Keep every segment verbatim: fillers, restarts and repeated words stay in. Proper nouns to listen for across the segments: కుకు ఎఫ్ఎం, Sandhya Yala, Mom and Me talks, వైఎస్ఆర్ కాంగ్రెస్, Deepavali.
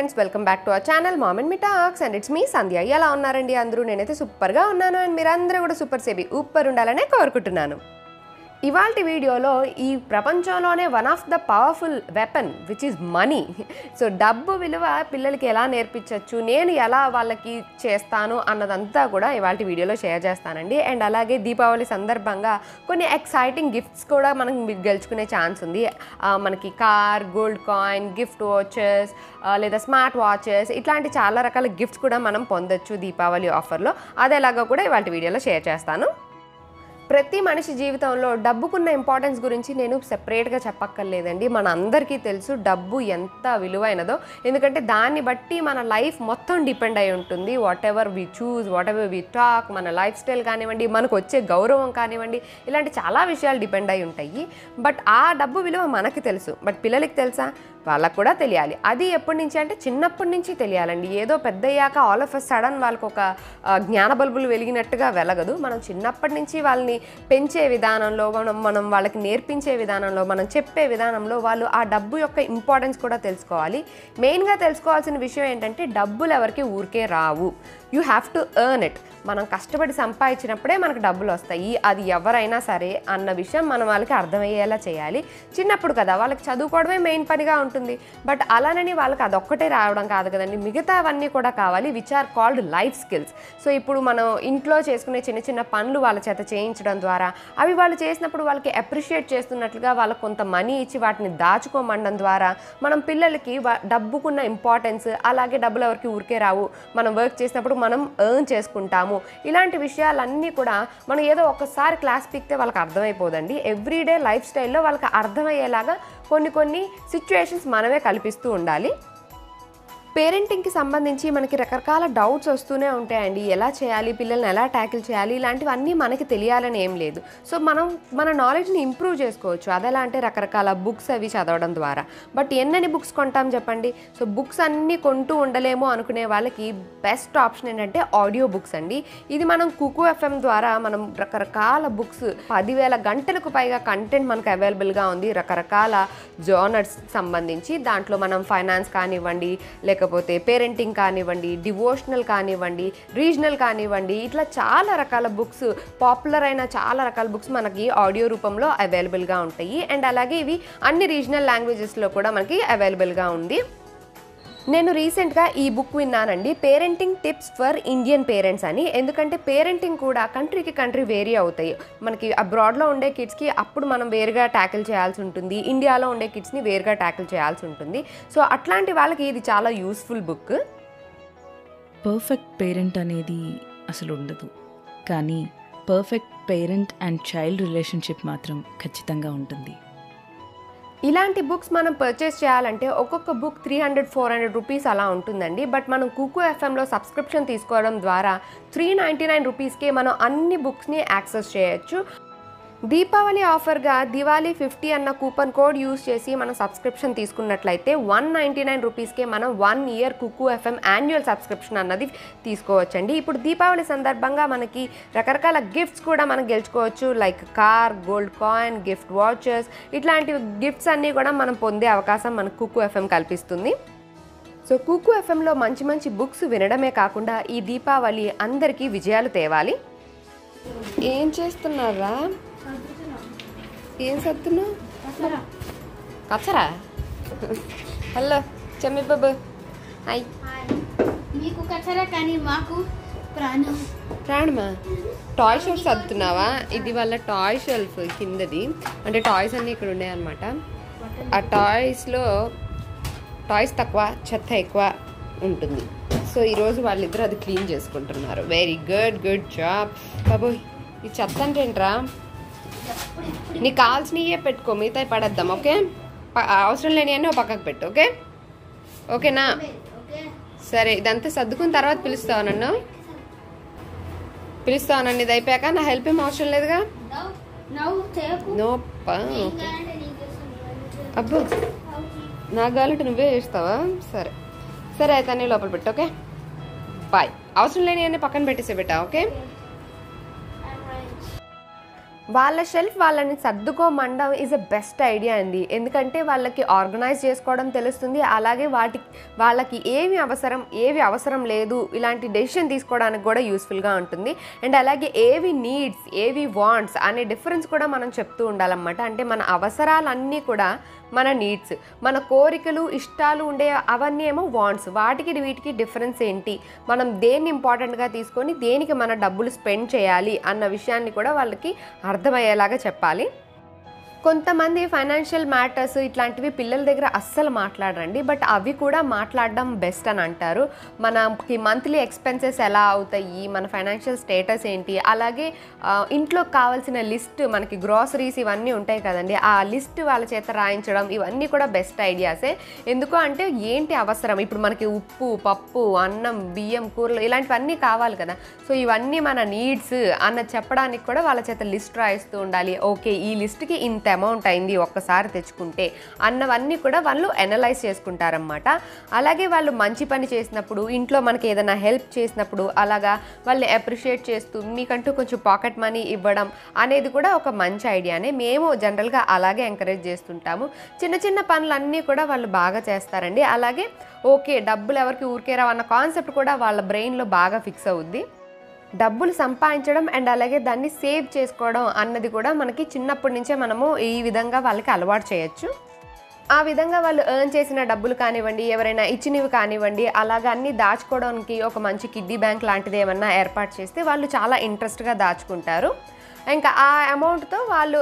friends, welcome back to our channel Mom and Me talks, and it's me Sandhya Yala unnarandi andru nenete super ga unnanu and meerandaru kuda super sebi upper undalane korukuntunnanu. Ivalti video lo ee prapanchamlone one of the powerful weapon which is money. So dabbu viluva pillaliki ela nerpichachu, nenu ela vallaki chestanu annadantha kuda ivalti video lo share chestanandi, and alage deepavali sandarbhanga konni exciting gifts kuda manaku gelchukune chance undi. Manaki car, gold coin, gift vouchers ledha smart watches itlanti chaala rakala gifts kuda manam pondochu deepavali offer lo, ade elaga kuda ivalti video lo share chestanu. ప్రతి మనిషి జీవితంలో డబ్బుకున్న importance గురించి నేను సెపరేట్గా చెప్పక్కర్లేదండి. మన అందరికీ తెలుసు డబ్బు ఎంత విలువైనదో, ఎందుకంటే దాన్ని బట్టి మన లైఫ్ మొత్తం డిపెండ్ అయి ఉంటుంది. Whatever we choose, whatever we talk, మన లైఫ్ స్టైల్ కానివ్వండి, మనకు వచ్చే గౌరవం కానివ్వండి, ఇలాంటి చాలా విషయాలు డిపెండ్ అయి ఉంటాయి. బట్ ఆ డబ్బు విలువ మనకి తెలుసు, బట్ పిల్లలకి తెలుసా? వాళ్ళకు కూడా తెలియాలి. అది ఎప్పటి నుంచి అంటే చిన్నప్పటి నుంచి తెలియాలండి. ఏదో పెద్దయ్యాక ఆల్ ఆఫ్ అ సడన్ వాళ్ళకు ఒక జ్ఞాన బల్బులు వెలిగినట్టుగా వెలగదు. మనం చిన్నప్పటి నుంచి వాళ్ళని పెంచే విధానంలో, మనం మనం వాళ్ళకి నేర్పించే విధానంలో, మనం చెప్పే విధానంలో వాళ్ళు ఆ డబ్బు యొక్క ఇంపార్టెన్స్ కూడా తెలుసుకోవాలి. మెయిన్గా తెలుసుకోవాల్సిన విషయం ఏంటంటే డబ్బులు ఎవరికి ఊరికే రావు. You have to earn it. మనం కష్టపడి సంపాదించినప్పుడే మనకు డబ్బులు వస్తాయి, అది ఎవరైనా సరే అన్న విషయం మనం వాళ్ళకి అర్థమయ్యేలా చేయాలి. చిన్నప్పుడు కదా వాళ్ళకి చదువుకోవడమే మెయిన్ పనిగా ఉంటుంది, బట్ అలానని వాళ్ళకి అదొక్కటే రావడం కాదు కదండి, మిగతావన్నీ కూడా కావాలి, which are called life skills. So ఇప్పుడు మనం ఇంట్లో చేసుకునే చిన్న చిన్న పనులు వాళ్ళ చేత చేయించడం ద్వారా, అవి వాళ్ళు చేసినప్పుడు వాళ్ళకి అప్రిషియేట్ చేస్తున్నట్లుగా వాళ్ళకి కొంత మనీ ఇచ్చి వాటిని దాచుకోమండం ద్వారా మనం పిల్లలకి డబ్బుకున్న ఇంపార్టెన్స్, అలాగే డబ్బులు ఎవరికి ఊరికే రావు, మనం వర్క్ చేసినప్పుడు మనం ఎర్న్ చేసుకుంటాము, ఇలాంటి విషయాలన్నీ కూడా మనం ఏదో ఒక్కసారి క్లాస్ పీకితే వాళ్ళకి అర్థమైపోదండి. ఎవ్రీడే లైఫ్ స్టైల్లో వాళ్ళకి అర్థమయ్యేలాగా కొన్ని కొన్ని సిచ్యువేషన్స్ మనమే కల్పిస్తూ ఉండాలి. పేరెంటింగ్కి సంబంధించి మనకి రకరకాల డౌట్స్ వస్తూనే ఉంటాయండి. ఎలా చేయాలి, పిల్లల్ని ఎలా ట్యాకిల్ చేయాలి, ఇలాంటివన్నీ మనకి తెలియాలని ఏం లేదు. సో మనం మన నాలెడ్జ్ని ఇంప్రూవ్ చేసుకోవచ్చు. అది ఎలా అంటే రకరకాల బుక్స్ అవి చదవడం ద్వారా. బట్ ఎన్నని బుక్స్ కొంటాం చెప్పండి. సో బుక్స్ అన్నీ కొంటూ ఉండలేము అనుకునే వాళ్ళకి బెస్ట్ ఆప్షన్ ఏంటంటే ఆడియో బుక్స్ అండి. ఇది మనం కుకు ఎఫ్ఎం ద్వారా మనం రకరకాల బుక్స్, పదివేల గంటలకు పైగా కంటెంట్ మనకు అవైలబుల్గా ఉంది రకరకాల జోనర్స్కి సంబంధించి. దాంట్లో మనం ఫైనాన్స్ కానివ్వండి, లేకపోతే పేరెంటింగ్ కానివ్వండి, డివోషనల్ కానివ్వండి, రీజనల్ కానివ్వండి, ఇట్లా చాలా రకాల బుక్స్, పాపులర్ అయిన చాలా రకాల బుక్స్ మనకి ఆడియో రూపంలో అవైలబుల్గా ఉంటాయి. అండ్ అలాగే ఇవి అన్ని రీజనల్ లాంగ్వేజెస్లో కూడా మనకి అవైలబుల్గా ఉంది. నేను రీసెంట్గా ఈ బుక్ విన్నానండి, parenting tips for Indian parents అని. ఎందుకంటే పేరెంటింగ్ కూడా కంట్రీకి కంట్రీ వేరీ అవుతాయి. మనకి అబ్రాడ్లో ఉండే కిడ్స్కి అప్పుడు మనం వేరుగా ట్యాకిల్ చేయాల్సి ఉంటుంది, ఇండియాలో ఉండే కిడ్స్ని వేరుగా ట్యాకిల్ చేయాల్సి ఉంటుంది. సో అట్లాంటి వాళ్ళకి ఇది చాలా యూస్ఫుల్ బుక్. పర్ఫెక్ట్ పేరెంట్ అనేది అసలు ఉండదు, కానీ perfect parent and child relationship మాత్రం ఖచ్చితంగా ఉంటుంది. ఇలాంటి బుక్స్ మనం పర్చేస్ చేయాలంటే ఒక్కొక్క book three hundred four hundred rupees అలా ఉంటుందండి. బట్ మనం కుకు ఎఫ్ఎంలో సబ్స్క్రిప్షన్ తీసుకోవడం ద్వారా త్రీ నైంటీ నైన్ రూపీస్కే మనం అన్ని బుక్స్ని యాక్సెస్ చేయొచ్చు. దీపావళి ఆఫర్గా దివాళీ ఫిఫ్టీ అన్న కూపన్ కోడ్ యూజ్ చేసి మనం సబ్స్క్రిప్షన్ తీసుకున్నట్లయితే వన్ నైంటీ నైన్ రూపీస్కే మనం one year కుకు ఎఫ్ఎం annual subscription అన్నది తీసుకోవచ్చండి. ఇప్పుడు దీపావళి సందర్భంగా మనకి రకరకాల గిఫ్ట్స్ కూడా మనం గెలుచుకోవచ్చు, like car, gold coin, gift watches, ఇట్లాంటి గిఫ్ట్స్ అన్నీ కూడా మనం పొందే అవకాశం మనకు కుకు ఎఫ్ఎం కల్పిస్తుంది. సో కుకు ఎఫ్ఎంలో మంచి మంచి బుక్స్ వినడమే కాకుండా ఈ దీపావళి అందరికీ విజయాలు తేవాలి. ఏం చేస్తున్నారా? ఏం సర్దున్నావు? కచ్చరా? హలో చెమ్మి బాబు. హాయ్. మీకు కచ్చరా కానీ మాకు ప్రాణం. ప్రాణమా? టాయ్ షెల్ఫ్ సర్దుతున్నావా? ఇది వాళ్ళ టాయ్ షెల్ఫ్ కిందది, అంటే టాయ్స్ అన్నీ ఇక్కడ ఉన్నాయన్నమాట. ఆ టాయ్స్లో టాయ్స్ తక్కువ, చెత్త ఎక్కువ ఉంటుంది. సో ఈరోజు వాళ్ళిద్దరూ అది క్లీన్ చేసుకుంటున్నారు. వెరీ గుడ్, గుడ్ జాబ్ బాబు. ఈ చెత్త అంటే ఏంట్రా? నీకు కావాల్సినవే పెట్టుకో, మిగతా పడేద్దాం, ఓకే? అవసరం లేని అన్నీ పక్కకు పెట్టు, ఓకే? ఓకేనా? సరే, ఇదంతా సర్దుకున్న తర్వాత పిలుస్తావు నన్ను, పిలుస్తావు నన్ను ఇది అయిపోయాక. నా హెల్ప్ ఏం అవసరం లేదుగా. అబ్బో, నా గాలంటే నువ్వే చేస్తావా? సరే సరే, అయితే అన్నీ లోపల పెట్టు, ఓకే? బాయ్. అవసరం లేని అన్నీ పక్కన పెట్టేసే పెట్టా, ఓకే? వాళ్ళ షెల్ఫ్ వాళ్ళని సర్దుకోమండం ఈజ్ ఎ బెస్ట్ ఐడియా అండి. ఎందుకంటే వాళ్ళకి ఆర్గనైజ్ చేసుకోవడం తెలుస్తుంది, అలాగే వాటి వాళ్ళకి ఏమి అవసరం ఏవి అవసరం లేదు ఇలాంటి డెసిషన్ తీసుకోవడానికి కూడా యూస్ఫుల్గా ఉంటుంది. అండ్ అలాగే ఏవి నీడ్స్ ఏవి వాంట్స్ అనే డిఫరెన్స్ కూడా మనం చెప్తూ ఉండాలన్నమాట. అంటే మన అవసరాలన్నీ కూడా మన నీడ్స్, మన కోరికలు ఇష్టాలు ఉండే అవన్నీ ఏమో వాంట్స్, వాటికి వీటికి డిఫరెన్స్ ఏంటి, మనం దేన్ని ఇంపార్టెంట్గా తీసుకొని దేనికి మన డబ్బులు స్పెండ్ చేయాలి అన్న విషయాన్ని కూడా వాళ్ళకి అర్థమయ్యేలాగా చెప్పాలి. కొంతమంది ఫైనాన్షియల్ మ్యాటర్స్ ఇట్లాంటివి పిల్లల దగ్గర అస్సలు మాట్లాడరండి, బట్ అవి కూడా మాట్లాడడం బెస్ట్ అని అంటారు. మనకి మంత్లీ ఎక్స్పెన్సెస్ ఎలా అవుతాయి, మన ఫైనాన్షియల్ స్టేటస్ ఏంటి, అలాగే ఇంట్లో కావాల్సిన లిస్ట్, మనకి గ్రాసరీస్ ఇవన్నీ ఉంటాయి కదండి, ఆ లిస్ట్ వాళ్ళ చేత రాయించడం ఇవన్నీ కూడా బెస్ట్ ఐడియాసే. ఎందుకు అంటే ఏంటి అవసరం, ఇప్పుడు మనకి ఉప్పు పప్పు అన్నం బియ్యం కూరలు ఇలాంటివన్నీ కావాలి కదా, సో ఇవన్నీ మన నీడ్స్ అన్న చెప్పడానికి కూడా వాళ్ళ చేత లిస్ట్ రాయిస్తూ ఉండాలి. ఓకే ఈ లిస్ట్కి ఇంత అమౌంట్ అయింది ఒక్కసారి తెచ్చుకుంటే అన్నవన్నీ కూడా వాళ్ళు అనలైజ్ చేసుకుంటారన్నమాట. అలాగే వాళ్ళు మంచి పని చేసినప్పుడు, ఇంట్లో మనకి ఏదైనా హెల్ప్ చేసినప్పుడు అలాగా వాళ్ళు అప్రిషియేట్ చేస్తూ మీకంటూ కొంచెం పాకెట్ మనీ ఇవ్వడం అనేది కూడా ఒక మంచి ఐడియానే. మేము జనరల్గా అలాగే ఎంకరేజ్ చేస్తుంటాము. చిన్న చిన్న పనులన్నీ కూడా వాళ్ళు బాగా చేస్తారండి. అలాగే ఓకే డబ్బులు ఎవరికి ఊరికే రావు అన్న కాన్సెప్ట్ కూడా వాళ్ళ బ్రెయిన్లో బాగా ఫిక్స్ అవుద్ది. డబ్బులు సంపాదించడం అండ్ అలాగే దాన్ని సేవ్ చేసుకోవడం అన్నది కూడా మనకి చిన్నప్పటి నుంచే మనము ఈ విధంగా వాళ్ళకి అలవాటు చేయొచ్చు. ఆ విధంగా వాళ్ళు ఎర్న్ చేసిన డబ్బులు కానివ్వండి, ఎవరైనా ఇచ్చినవి కానివ్వండి, అలాగ అన్నీ దాచుకోవడానికి ఒక మంచి కిడ్డీ బ్యాంక్ లాంటిది ఏమన్నా ఏర్పాటు చేస్తే వాళ్ళు చాలా ఇంట్రెస్ట్గా దాచుకుంటారు. ఇంకా ఆ అమౌంట్తో వాళ్ళు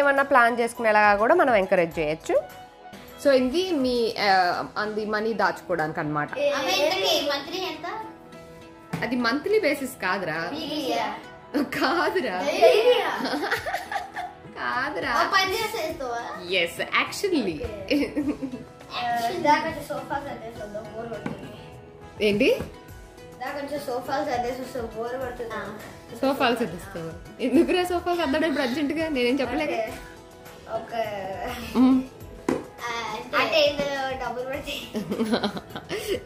ఏమన్నా ప్లాన్ చేసుకునేలాగా కూడా మనం ఎంకరేజ్ చేయొచ్చు. సో ఇది మీ అంది మనీ దాచుకోవడానికి అనమాట. అది మంత్లీ బేసిస్ కాదురా కాదురా కాదురా ఎస్ యాక్చువల్లీ ఏంటి సోఫాలు సర్దిస్తావు ఎందుకురా సోఫాలు సర్దడం ఇప్పుడు అర్జెంటుగా నేనేం చెప్పలేక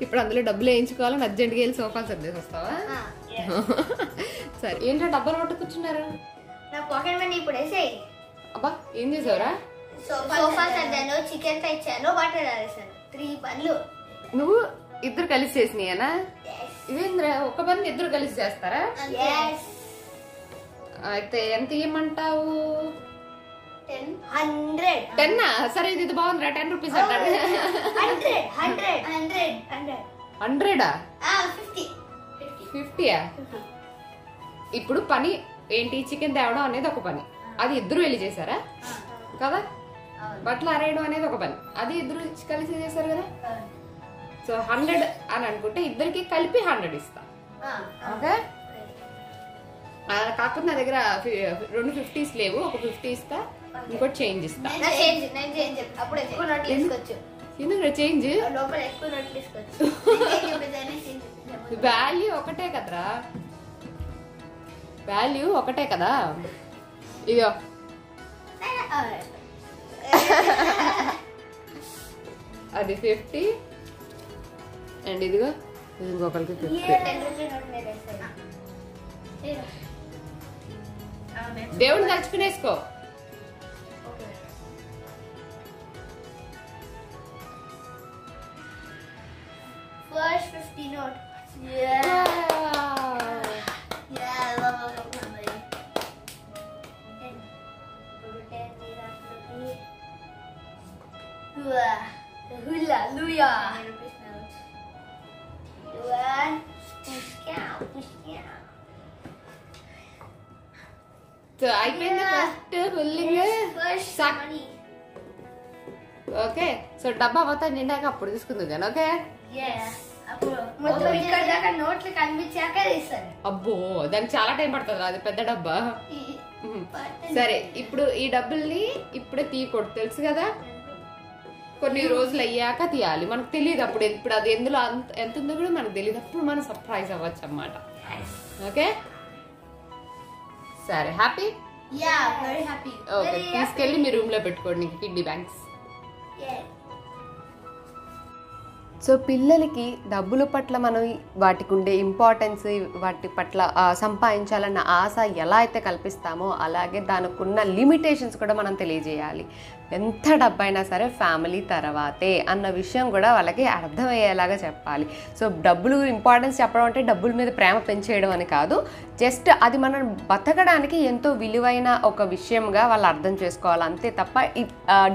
ఇప్పుడు అందులో డబ్బులు వేయించుకోవాలని అర్జెంట్గా వెళ్ళి సోఫా సర్దేసి వస్తావా? సరే ఏంటో డబ్బులు పట్టు కూర్చున్నారు. అబ్బా ఏం చేసావురా? చికెన్ ఫ్రై చేశాను, వాటర్ వేసాను, త్రీ పనులు. నువ్వు ఇద్దరు కలిసి చేసినాయేనా? ఇవేంద్రా ఒక్క పని ఇద్దరు కలిసి చేస్తారా? అయితే ఎంత ఇవ్వమంటావు? టెన్నా? సరే ఇది బాగుందిరా, టెన్ రూపీస్ అంటాడు. హండ్రెడా? ఫిఫ్టీయా? ఇప్పుడు పని ఏంటి, చికెన్ తేవడం అనేది ఒక పని, అది ఇద్దరు వెళ్ళి చేశారా కదా. బట్టలు ఆరేయడం అనేది ఒక పని, అది ఇద్దరు కలిసి చేశారు కదా. సో హండ్రెడ్ అని అనుకుంటే ఇద్దరికి కలిపి హండ్రెడ్ ఇస్తా. ఓకే కాకపోతే నా దగ్గర రెండు ఫిఫ్టీస్ లేవు, ఒక ఫిఫ్టీ ఇస్తా, ఇంకోటి చేంజ్ ఇస్తా. ఎందుకు చేంజ్? వాల్యూ ఒకటే కదరా, వాల్యూ ఒకటే కదా. ఇదో అది ఫిఫ్టీ అండ్ ఇదిగో ఇంకొకరికి ఫిఫ్టీ. దేవుడు తలుచుకునేసుకో. So I made the first filling. First money. Okay. So dabba vata ninda ka appudu iskundugan. Okay. Yes. Appudu. Mottam ikkada daga notes kanvichaka isar. Abbo, dan chaala time padtadi adi pedda dabba. Sare, ippudu ee dabbulni ippude tee kodu telusu kada. కొన్ని రోజులు అయ్యాక తీయాలి, మనకు తెలియదు అప్పుడు. ఇప్పుడు అది ఎందులో ఎంత ఉందో కూడా మనకు తెలియదు, అప్పుడు మనం సర్ప్రైజ్ అవ్వచ్చు అన్నమాట. ఓకే సరే, happy? Yeah very happy. Okay తీసుకెళ్ళి మీ రూమ్ లో పెట్టుకోండి కిడ్నీ బ్యాంక్స్. సో పిల్లలకి డబ్బుల పట్ల మనం వాటికి ఉండే ఇంపార్టెన్స్, వాటి పట్ల సంపాదించాలన్న ఆశ ఎలా అయితే కల్పిస్తామో అలాగే దానికి ఉన్న లిమిటేషన్స్ కూడా మనం తెలియజేయాలి. ఎంత డబ్బు అయినా సరే ఫ్యామిలీ తర్వాతే అన్న విషయం కూడా వాళ్ళకి అర్థమయ్యేలాగా చెప్పాలి. సో డబ్బులు ఇంపార్టెన్స్ చెప్పడం అంటే డబ్బుల మీద ప్రేమ పెంచేయడం అని కాదు, జస్ట్ అది మనం బతకడానికి ఎంతో విలువైన ఒక విషయంగా వాళ్ళు అర్థం చేసుకోవాలి, అంతే తప్ప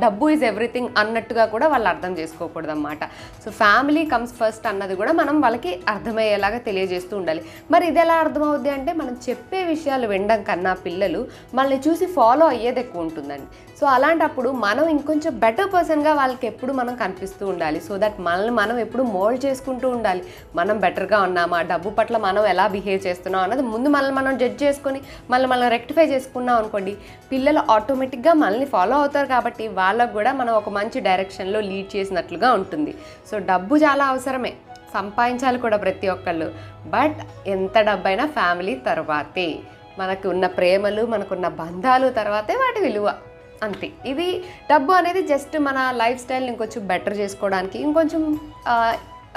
డబ్బు ఈజ్ ఎవ్రీథింగ్ అన్నట్టుగా కూడా వాళ్ళు అర్థం చేసుకోకూడదు అన్నమాట. సో ఫ్యామిలీ కమ్స్ ఫస్ట్ అన్నది కూడా మనం వాళ్ళకి అర్థమయ్యేలాగా తెలియజేస్తూ ఉండాలి. మరి ఇది ఎలా అర్థమవుద్ది అంటే, మనం చెప్పే విషయాలు వినడం కన్నా పిల్లలు మనల్ని చూసి ఫాలో అయ్యేది ఎక్కువ ఉంటుందండి. సో అలాంటప్పుడు మనం ఇంకొంచెం బెటర్ పర్సన్గా వాళ్ళకి ఎప్పుడు మనం కనిపిస్తూ ఉండాలి, సో దట్ మనల్ని మనం ఎప్పుడు మోల్డ్ చేసుకుంటూ ఉండాలి. మనం బెటర్గా ఉన్నామా, డబ్బు పట్ల మనం ఎలా బిహేవ్ చేస్తున్నాం అన్నది ముందు మనల్ని మనం జడ్జ్ చేసుకొని మనల్ని మనం రెక్టిఫై చేసుకున్నాం అనుకోండి, పిల్లలు ఆటోమేటిక్గా మనల్ని ఫాలో అవుతారు. కాబట్టి వాళ్ళకు కూడా మనం ఒక మంచి డైరెక్షన్లో లీడ్ చేసినట్లుగా ఉంటుంది. సో డబ్బు చాలా అవసరమే, సంపాదించాలి కూడా ప్రతి ఒక్కళ్ళు, బట్ ఎంత డబ్బైనా ఫ్యామిలీ తర్వాతే, మనకు ఉన్న ప్రేమలు మనకున్న బంధాలు తర్వాతే వాటి విలువ, అంతే. ఇది డబ్బు అనేది జస్ట్ మన లైఫ్ స్టైల్ని ఇంకొంచెం బెటర్ చేసుకోవడానికి, ఇంకొంచెం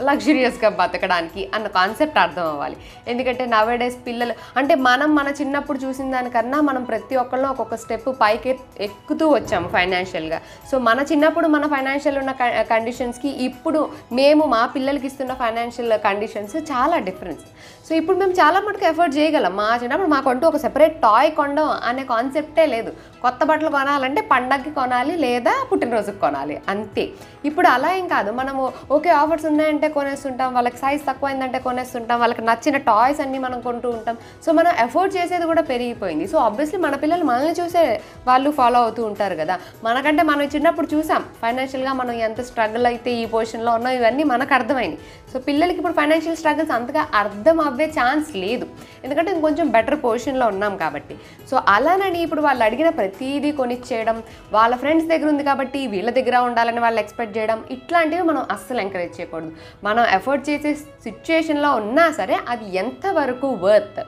లగ్జరియస్గా బతకడానికి అన్న కాన్సెప్ట్ అర్థం అవ్వాలి. ఎందుకంటే నవ్ డేస్ పిల్లలు అంటే మనం మన చిన్నప్పుడు చూసిన దానికన్నా మనం ప్రతి ఒక్కళ్ళం ఒక్కొక్క స్టెప్ పైకి ఎక్కుతూ వచ్చాము ఫైనాన్షియల్గా. సో మన చిన్నప్పుడు మన ఫైనాన్షియల్ ఉన్న కండిషన్స్కి ఇప్పుడు మేము మా పిల్లలకి ఇస్తున్న ఫైనాన్షియల్ కండిషన్స్ చాలా డిఫరెన్స్. సో ఇప్పుడు మేము చాలా మటుకు ఎఫర్ట్ చేయగలం. మా చిన్నప్పుడు మాకంటూ ఒక సెపరేట్ టాయ్ కొండం అనే కాన్సెప్టే లేదు. కొత్త బట్టలు కొనాలంటే పండగకి కొనాలి లేదా పుట్టినరోజుకి కొనాలి, అంతే. ఇప్పుడు అలా ఏం కాదు, మనము ఓకే ఆఫర్స్ ఉన్నాయంటే కొనేస్తుంటాం, వాళ్ళకి సైజ్ తక్కువైందంటే కొనేస్తుంటాం, వాళ్ళకి నచ్చిన టాయ్స్ అన్నీ మనం కొంటూ ఉంటాం. సో మనం ఎఫోర్డ్ చేసేది కూడా పెరిగిపోయింది. సో ఆబ్వియస్లీ మన పిల్లలు మనల్ని చూసే వాళ్ళు ఫాలో అవుతూ ఉంటారు కదా. మనకంటే మనం చిన్నప్పుడు చూసాం ఫైనాన్షియల్గా మనం ఎంత స్ట్రగుల్ అయితే ఈ పొజిషన్లో ఉన్నాం, ఇవన్నీ మనకు అర్థమైంది. సో పిల్లలకి ఇప్పుడు ఫైనాన్షియల్ స్ట్రగుల్స్ అంతగా అర్థం అవ్వే ఛాన్స్ లేదు, ఎందుకంటే ఇంకొంచెం బెటర్ పొజిషన్లో ఉన్నాం కాబట్టి. సో అలానని ఇప్పుడు వాళ్ళు అడిగిన ప్రతిదీ కొనిచ్చేయడం, వాళ్ళ ఫ్రెండ్స్ దగ్గర ఉంది కాబట్టి వీళ్ళ దగ్గర ఉండాలని వాళ్ళు ఎక్స్పెక్ట్ చేయడం, ఇట్లాంటివి మనం అస్సలు ఎంకరేజ్ చేయకూడదు. మనం ఎఫర్ట్ చేసే సిచ్యుయేషన్లో ఉన్నా సరే అది ఎంతవరకు వర్త్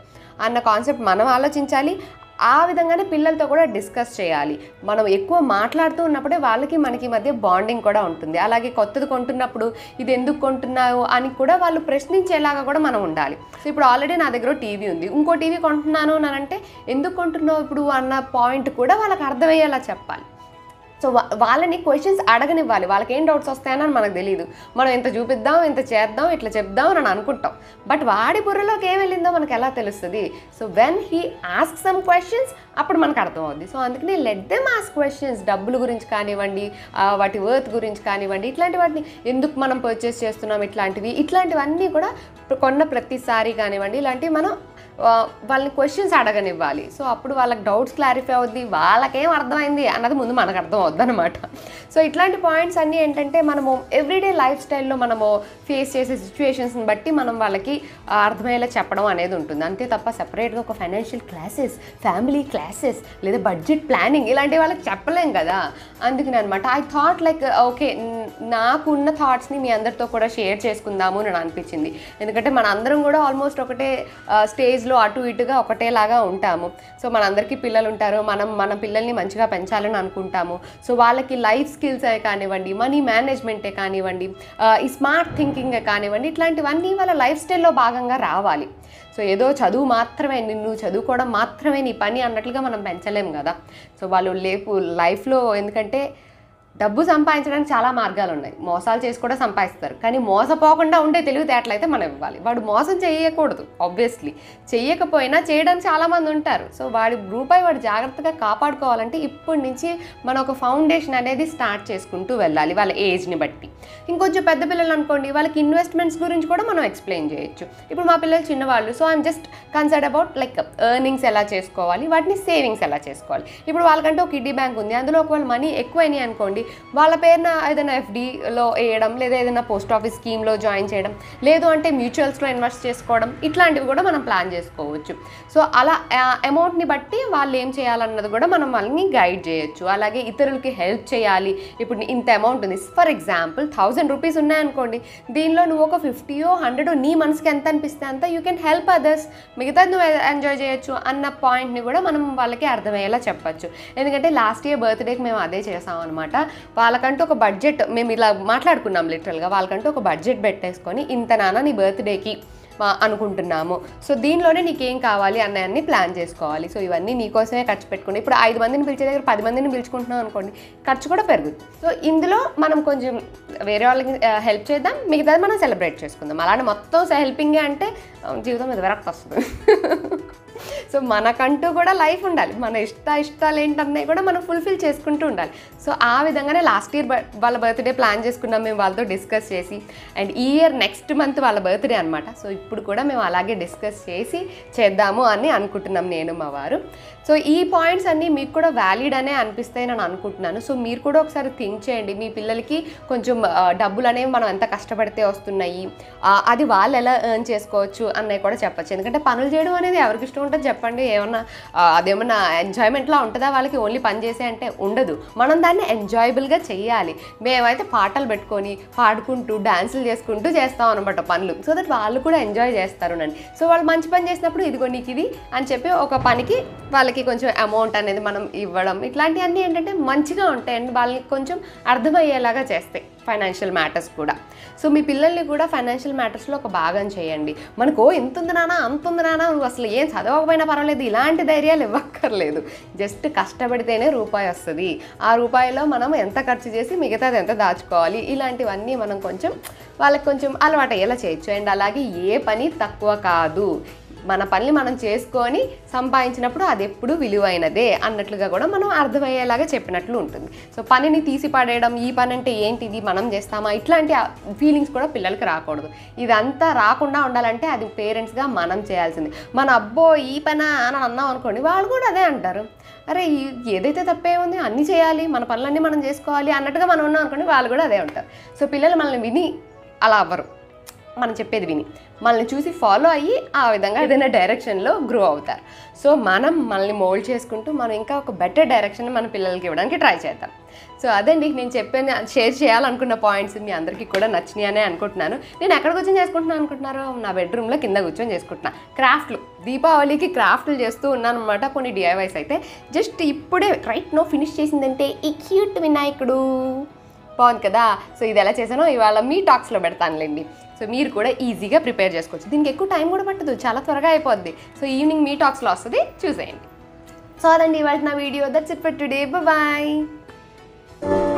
అన్న కాన్సెప్ట్ మనం ఆలోచించాలి. ఆ విధంగానే పిల్లలతో కూడా డిస్కస్ చేయాలి. మనం ఎక్కువ మాట్లాడుతూ ఉన్నప్పుడే వాళ్ళకి మనకి మధ్య బాండింగ్ కూడా ఉంటుంది. అలాగే కొత్తది కొంటున్నప్పుడు ఇది ఎందుకు కొంటున్నావు అని కూడా వాళ్ళు ప్రశ్నించేలాగా కూడా మనం ఉండాలి. సో ఇప్పుడు ఆల్రెడీ నా దగ్గర టీవీ ఉంది, ఇంకో టీవీ కొంటున్నాను అని అంటే ఎందుకు కొంటున్నావు ఇప్పుడు అన్న పాయింట్ కూడా వాళ్ళకి అర్థమయ్యేలా చెప్పాలి. సో వాళ్ళని క్వశ్చన్స్ అడగనివ్వాలి. వాళ్ళకి ఏం డౌట్స్ వస్తాయని మనకు తెలియదు. మనం ఇంత చూపిద్దాం, ఇంత చేద్దాం, ఇట్లా చెప్దాం అని అనుకుంటాం, బట్ వాడి బుర్రలోకి ఏం వెళ్ళిందో మనకు ఎలా తెలుస్తుంది? So when he ask some questions అప్పుడు మనకు అర్థమవుద్ది. సో అందుకని లెట్ దెమ్ ఆస్క్ క్వశ్చన్స్, డబ్బుల గురించి కానివ్వండి, వాటి వర్త్ గురించి కానివ్వండి, ఇట్లాంటి వాటిని ఎందుకు మనం పర్చేస్ చేస్తున్నాం, ఇట్లాంటివి ఇట్లాంటివన్నీ కూడా కొన్న ప్రతిసారి కానివ్వండి, ఇలాంటివి మనం వాళ్ళని క్వశ్చన్స్ అడగనివ్వాలి. సో అప్పుడు వాళ్ళకి డౌట్స్ క్లారిఫై అవుద్ది, వాళ్ళకేం అర్థమైంది అన్నది ముందు మనకు అర్థం అవుద్ది అనమాట. సో ఇట్లాంటి పాయింట్స్ అన్నీ ఏంటంటే మనము ఎవ్రీడే లైఫ్ స్టైల్లో మనము ఫేస్ చేసే సిచ్యువేషన్స్ని బట్టి మనం వాళ్ళకి అర్థమయ్యేలా చెప్పడం అనేది ఉంటుంది, అంతే తప్ప సెపరేట్గా ఒక ఫైనాన్షియల్ క్లాసెస్, ఫ్యామిలీ క్లాసెస్ లేదా బడ్జెట్ ప్లానింగ్ ఇలాంటి వాళ్ళకి చెప్పలేం కదా. అందుకని అనమాట ఐ థాట్ లైక్ ఓకే నాకున్న థాట్స్ని మీ అందరితో కూడా షేర్ చేసుకుందాము అని అనిపించింది. ఎందుకంటే మన అందరం కూడా ఆల్మోస్ట్ ఒకటే స్టేజ్ అటు ఇటుగా ఒకటేలాగా ఉంటాము. సో మనందరికీ పిల్లలు ఉంటారు, మనం మన పిల్లల్ని మంచిగా పెంచాలని అనుకుంటాము. సో వాళ్ళకి లైఫ్ స్కిల్స్ అవి కానివ్వండి, మనీ మేనేజ్మెంటే కానివ్వండి, ఈ స్మార్ట్ థింకింగ్ కానివ్వండి, ఇట్లాంటివన్నీ వాళ్ళ లైఫ్ స్టైల్లో భాగంగా రావాలి. సో ఏదో చదువు మాత్రమే, నిన్ను చదువుకోవడం మాత్రమే నీ పని అన్నట్లుగా మనం పెంచలేము కదా. సో వాళ్ళు లేపు లైఫ్లో ఎందుకంటే డబ్బు సంపాదించడానికి చాలా మార్గాలు ఉన్నాయి. మోసాలు చేసి కూడా సంపాదిస్తారు, కానీ మోసపోకుండా ఉండే తెలివితేటలు అయితే మనం ఇవ్వాలి. వాడు మోసం చేయకూడదు ఆబ్వియస్లీ, చేయకపోయినా చేయడానికి చాలామంది ఉంటారు. సో వాడి రూపాయి వాడు జాగ్రత్తగా కాపాడుకోవాలంటే ఇప్పటి నుంచి మనం ఒక ఫౌండేషన్ అనేది స్టార్ట్ చేసుకుంటూ వెళ్ళాలి వాళ్ళ ఏజ్ని బట్టి. ఇంకొంచెం పెద్ద పిల్లలు అనుకోండి, వాళ్ళకి ఇన్వెస్ట్మెంట్స్ గురించి కూడా మనం ఎక్స్ప్లెయిన్ చేయొచ్చు. ఇప్పుడు మా పిల్లలు చిన్నవాళ్ళు, so I'm just concern about like earnings ఎలా చేసుకోవాలి, వాటిని సేవింగ్స్ ఎలా చేసుకోవాలి. ఇప్పుడు వాళ్ళకంటే ఒక కిడ్డీ బ్యాంక్ ఉంది, అందులో ఒకవేళ మనీ ఎక్కువైనాయి అనుకోండి, వాళ్ళ పేరున ఏదైనా ఎఫ్డీలో వేయడం లేదా ఏదైనా పోస్ట్ ఆఫీస్ స్కీమ్లో జాయిన్ చేయడం, లేదు అంటే మ్యూచువల్స్లో ఇన్వెస్ట్ చేసుకోవడం, ఇట్లాంటివి కూడా మనం ప్లాన్ చేసుకోవచ్చు. సో అలా అమౌంట్ని బట్టి వాళ్ళు ఏం చేయాలన్నది కూడా మనం వాళ్ళని గైడ్ చేయొచ్చు. అలాగే ఇతరులకి హెల్ప్ చేయాలి. ఇప్పుడు ఇంత అమౌంట్ ఉంది, ఫర్ ఎగ్జాంపుల్ థౌజండ్ రూపీస్ ఉన్నాయనుకోండి, దీనిలో నువ్వు ఒక ఫిఫ్టీయో హండ్రెడో నీ మనసుకి ఎంత అనిపిస్తే అంత యూ కెన్ హెల్ప్ అదర్స్, మిగతా నువ్వు ఎంజాయ్ చేయొచ్చు అన్న పాయింట్ని కూడా మనం వాళ్ళకి అర్థమయ్యేలా చెప్పచ్చు. ఎందుకంటే లాస్ట్ ఇయర్ బర్త్డేకి మేము అదే చేసాం అనమాట. వాళ్ళకంటూ ఒక బడ్జెట్, మేము ఇలా మాట్లాడుకున్నాం లిటరల్గా, వాళ్ళకంటూ ఒక బడ్జెట్ పెట్టేసుకొని ఇంత నాన్న నీ బర్త్డేకి అనుకుంటున్నాము, సో దీనిలోనే నీకేం కావాలి అన్నవన్నీ ప్లాన్ చేసుకోవాలి. సో ఇవన్నీ నీకోసమే ఖర్చు పెట్టుకోండి. ఇప్పుడు ఐదు మందిని పిలిచే దగ్గర పది మందిని పిలుచుకుంటున్నాం అనుకోండి, ఖర్చు కూడా పెరుగుతుంది. సో ఇందులో మనం కొంచెం వేరే వాళ్ళకి హెల్ప్ చేద్దాం, మిగతాది మనం సెలబ్రేట్ చేసుకుందాం. అలానే మొత్తం హెల్పింగే అంటే జీవితం ఇది వరకు వస్తుంది. సో మనకంటూ కూడా లైఫ్ ఉండాలి, మన ఇష్ట ఇష్టాలు ఏంటన్నాయి కూడా మనం ఫుల్ఫిల్ చేసుకుంటూ ఉండాలి. సో ఆ విధంగానే లాస్ట్ ఇయర్ వాళ్ళ బర్త్డే ప్లాన్ చేసుకున్నాం మేము వాళ్ళతో డిస్కస్ చేసి, అండ్ ఈ ఇయర్ నెక్స్ట్ మంత్ వాళ్ళ బర్త్డే అనమాట. సో ఇప్పుడు కూడా మేము అలాగే డిస్కస్ చేసి చేద్దాము అని అనుకుంటున్నాం నేను మా వారు. సో ఈ పాయింట్స్ అన్నీ మీకు కూడా వ్యాలిడ్ అనే అనిపిస్తాయి నేను అనుకుంటున్నాను. సో మీరు కూడా ఒకసారి థింక్ చేయండి, మీ పిల్లలకి కొంచెం డబ్బులు అనేవి మనం ఎంత కష్టపడితే వస్తున్నాయి, అది వాళ్ళు ఎలా ఎర్న్ చేసుకోవచ్చు అన్నవి కూడా చెప్పచ్చు. ఎందుకంటే పనులు చేయడం అనేది ఎవరికి ఇష్టం ఉంటుంది చెప్పండి? ఏమన్నా అదేమన్నా ఎంజాయ్మెంట్లా ఉంటుందా వాళ్ళకి? ఓన్లీ పని చేసే అంటే ఉండదు, మనం దాన్ని ఎంజాయబుల్గా చేయాలి. మేమైతే పాటలు పెట్టుకొని పాడుకుంటూ డ్యాన్సులు చేసుకుంటూ చేస్తాం అనమాట పనులు, సో దట్ వాళ్ళు కూడా ఎంజాయ్ చేస్తారు అండి. సో వాళ్ళు మంచి పని చేసినప్పుడు ఇదిగో నీకు ఇది అని చెప్పి ఒక పనికి వాళ్ళకి కొంచెం అమౌంట్ అనేది మనం ఇవ్వడం, ఇట్లాంటివన్నీ ఏంటంటే మంచిగా ఉంటాయండి, వాళ్ళకి కొంచెం అర్థమయ్యేలాగా చేస్తాయి ఫైనాన్షియల్ మ్యాటర్స్ కూడా. సో మీ పిల్లల్ని కూడా ఫైనాన్షియల్ మ్యాటర్స్లో ఒక భాగం చేయండి. మనకు ఎంత ఉంది నానా అంత ఉంది నానా నువ్వు అసలు ఏం చదవకపోయినా పర్వాలేదు ఇలాంటి ధైర్యాలు ఇవ్వక్కర్లేదు, జస్ట్ కష్టపడితేనే రూపాయి వస్తుంది, ఆ రూపాయిలో మనం ఎంత ఖర్చు చేసి మిగతాది ఎంత దాచుకోవాలి, ఇలాంటివన్నీ మనం కొంచెం వాళ్ళకి కొంచెం అలవాటు అయ్యేలా చేయొచ్చు. అండ్ అలాగే ఏ పని తక్కువ కాదు, మన పనిని మనం చేసుకొని సంపాదించినప్పుడు అది ఎప్పుడు విలువైనదే అన్నట్లుగా కూడా మనం అర్థమయ్యేలాగా చెప్పినట్లు ఉంటుంది. సో పనిని తీసి పడేయడం, ఈ పని అంటే ఏంటిది మనం చేస్తామా, ఇట్లాంటి ఫీలింగ్స్ కూడా పిల్లలకి రాకూడదు. ఇదంతా రాకుండా ఉండాలంటే అది పేరెంట్స్గా మనం చేయాల్సింది. మన అబ్బో ఈ పని అని అన్నాం అనుకోండి, వాళ్ళు కూడా అదే అంటారు, అరే ఏదైతే తప్పే ఉంది అన్నీ చేయాలి మన పనులన్నీ మనం చేసుకోవాలి అన్నట్టుగా మనం ఉన్నాం అనుకోండి, వాళ్ళు కూడా అదే ఉంటారు. సో పిల్లలు మనల్ని విని అలా అవ్వరు, మనం చెప్పేది విని మనల్ని చూసి ఫాలో అయ్యి ఆ విధంగా ఏదైనా డైరెక్షన్లో గ్రో అవుతారు. సో మనం మనల్ని మోల్డ్ చేసుకుంటూ మనం ఇంకా ఒక బెటర్ డైరెక్షన్ మన పిల్లలకి ఇవ్వడానికి ట్రై చేద్దాం. సో అదండి నేను చెప్పేది, షేర్ చేయాలనుకున్న పాయింట్స్ మీ అందరికీ కూడా నచ్చినాయనే అనుకుంటున్నాను. నేను ఎక్కడ కూర్చొని చేసుకుంటున్నాను అనుకుంటున్నారు? నా బెడ్రూమ్లో కింద కూర్చొని చేసుకుంటున్నాను. క్రాఫ్ట్లు దీపావళికి క్రాఫ్ట్లు చేస్తూ ఉన్నాను అనమాట, కొన్ని డిఐవైస్ అయితే జస్ట్ ఇప్పుడే రైట్ నో ఫినిష్ చేసిందంటే ఈ క్యూట్ వినాయకుడు బాగుంది కదా. సో ఇది ఎలా చేశానో ఇవాళ మీ టాక్స్లో పెడతానులేండి, సో మీరు కూడా ఈజీగా ప్రిపేర్ చేసుకోవచ్చు. దీనికి ఎక్కువ టైం కూడా పట్టదు, చాలా త్వరగా అయిపోద్ది. సో ఈవినింగ్ మీ టాక్స్లో వస్తుంది, చూసేయండి. సో అదండి ఇవాళ నా video. That's it for today. Bye bye.